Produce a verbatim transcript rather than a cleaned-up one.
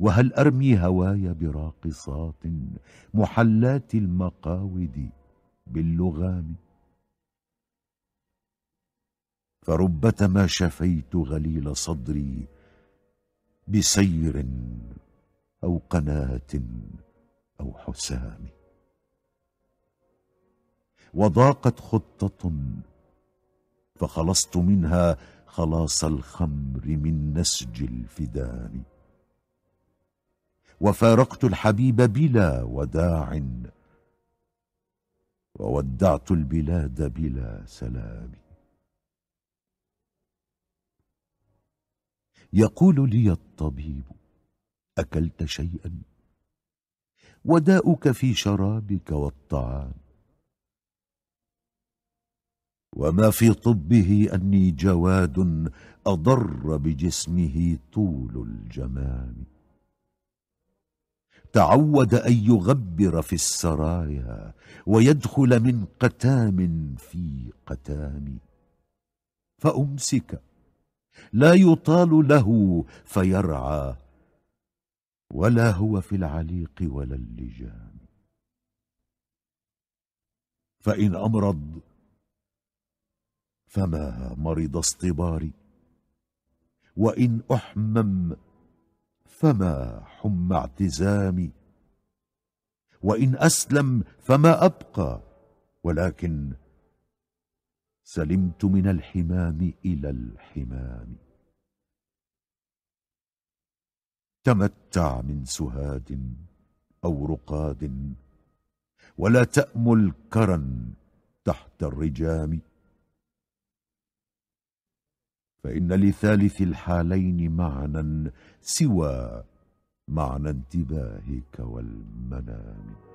وهل أرمي هواي براقصات محلات المقاود باللغام؟ فربما شفيت غليل صدري بسير أو قناة أو حسام، وضاقت خطة فخلصت منها خلاص الخمر من نسج الفدام، وفارقت الحبيب بلا وداع وودعت البلاد بلا سلام. يقول لي الطبيب أكلت شيئا؟ وداؤك في شرابك والطعام. وما في طبه أني جواد أضر بجسمه طول الجمام، تعود أن يغبر في السرايا ويدخل من قتام في قتام، فأمسك لا يطال له فيرعى، ولا هو في العليق ولا اللجام. فإن أمرض فما مرض اصطباري، وإن أحمم فما حم اعتزامي، وإن أسلم فما أبقى، ولكن سلمت من الحمام إلى الحمام. تمتع من سهاد أو رقاد، ولا تأمل كرا تحت الرجام، فإن لثالث الحالين معنى سوى معنى انتباهك والمنام.